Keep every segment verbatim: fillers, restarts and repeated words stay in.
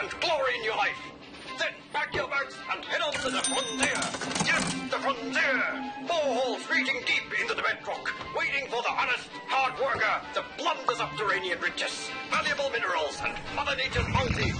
and glory in your life. Then pack your bags and head on to the frontier. Yes, the frontier. Boreholes reaching deep into the bedrock, waiting for the honest hard worker to plunder subterranean riches, valuable minerals, and Mother Nature's bounty.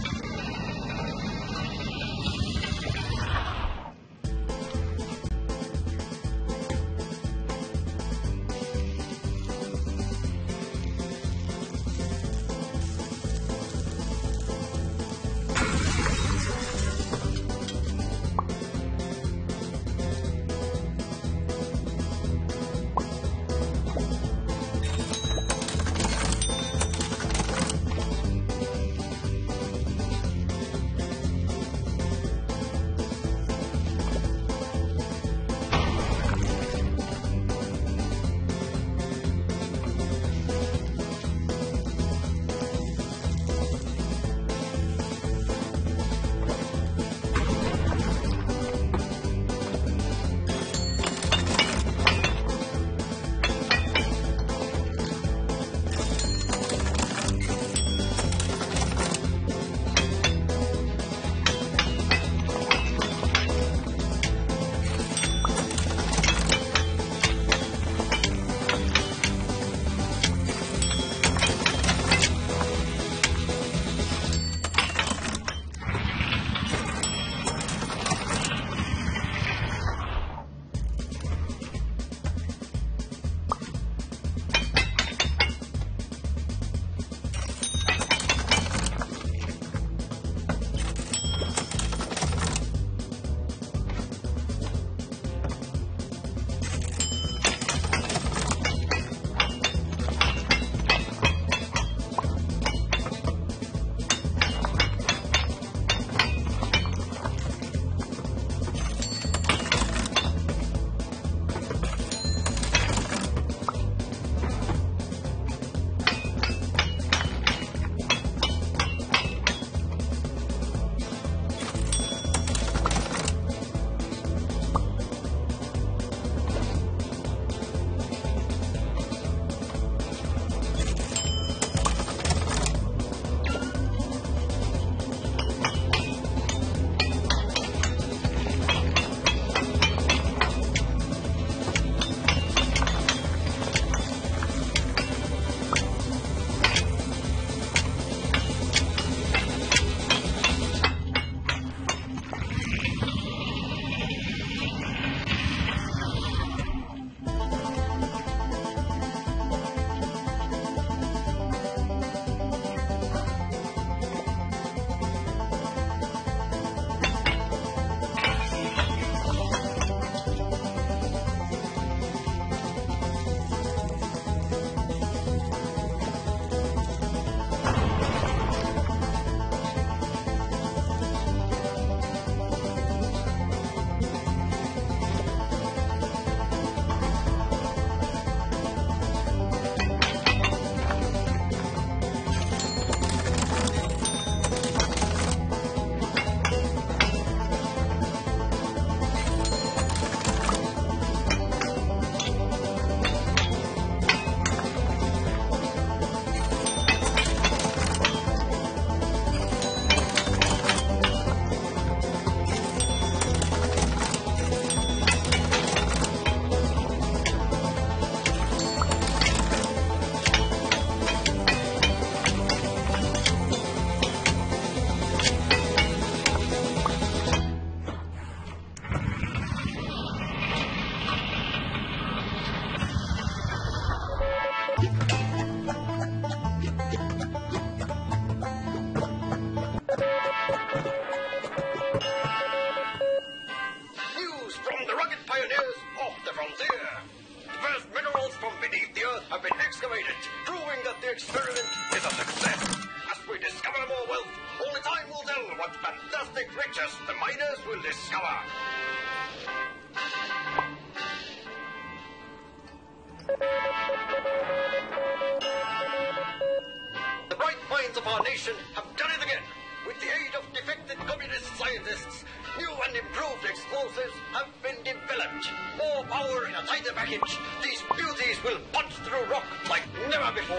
Before.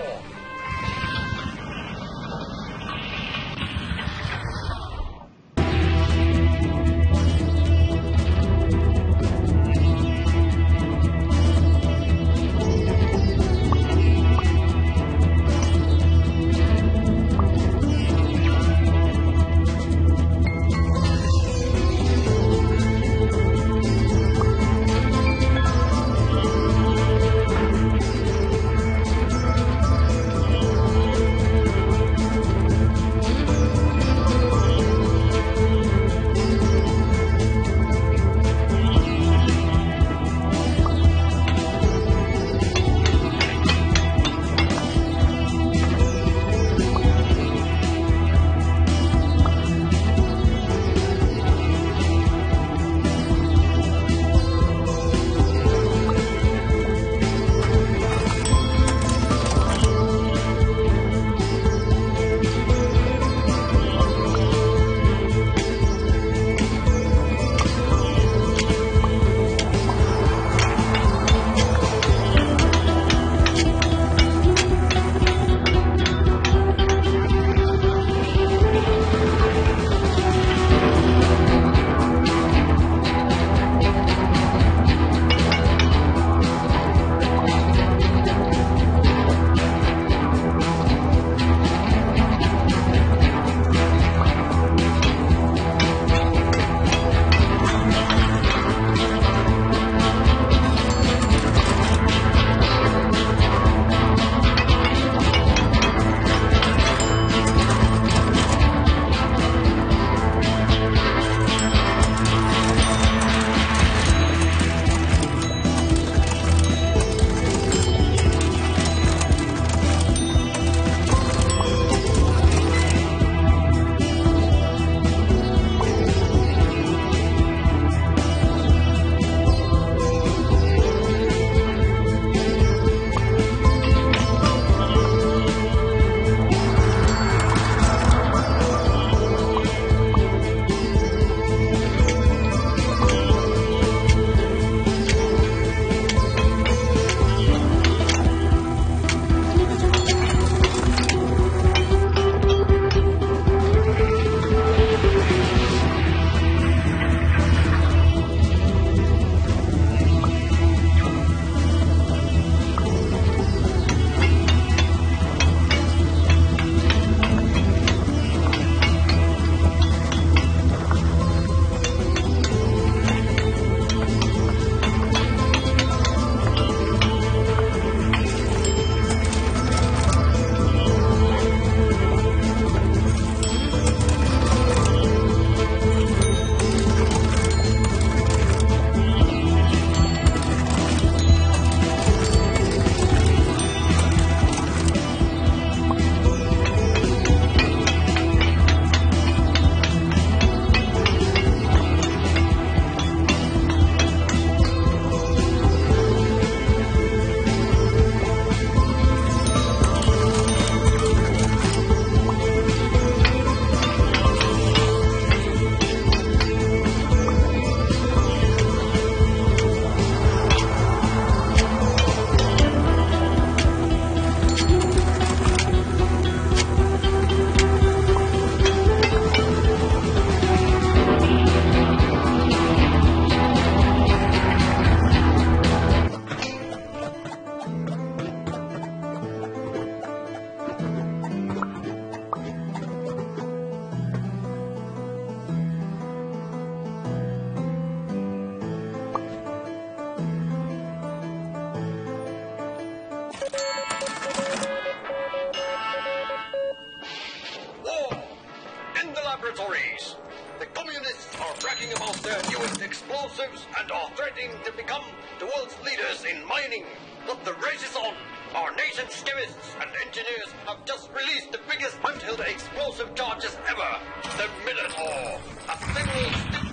their newest explosives and are threatening to become the world's leaders in mining. But the race is on. Our nation's chemists and engineers have just released the biggest handheld explosive charges ever, the Minotaur. A single stick.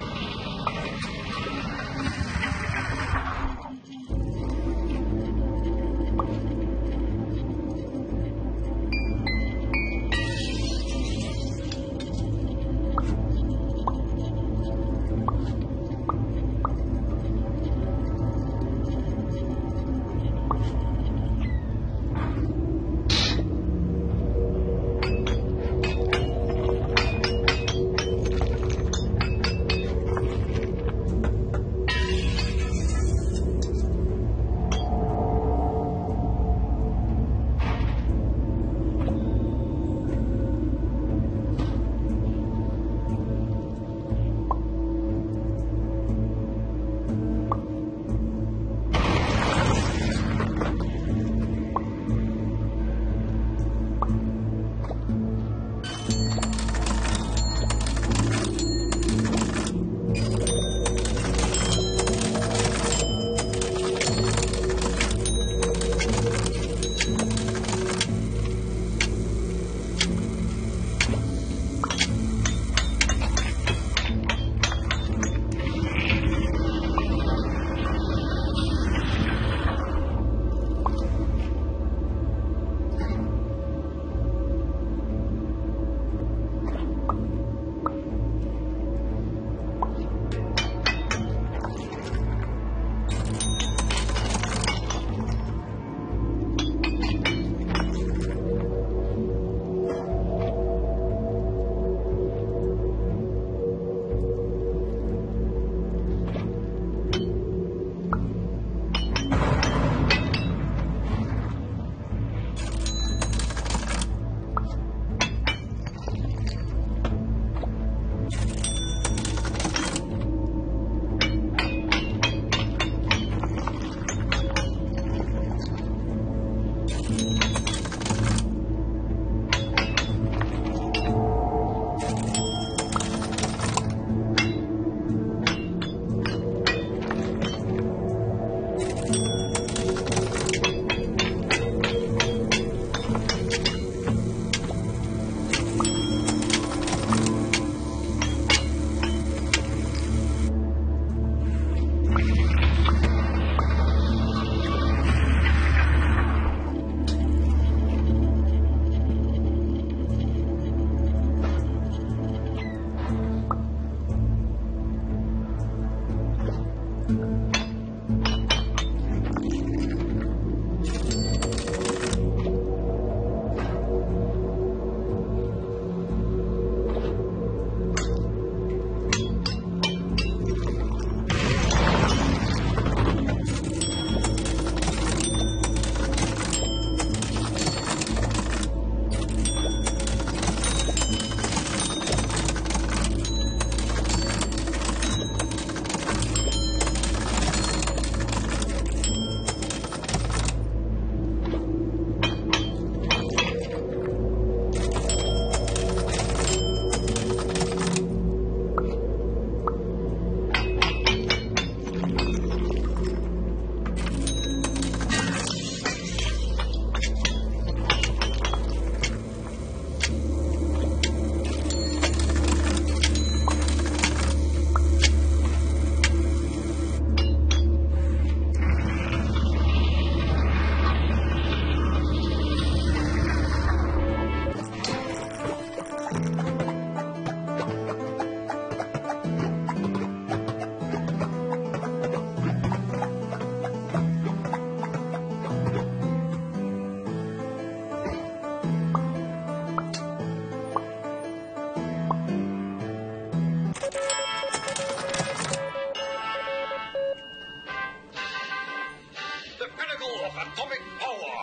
Atomic power.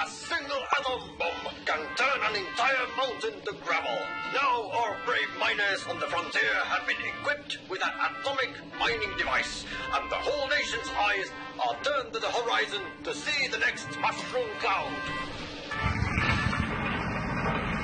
A single atom bomb can turn an entire mountain to gravel. Now our brave miners on the frontier have been equipped with an atomic mining device, and the whole nation's eyes are turned to the horizon to see the next mushroom cloud.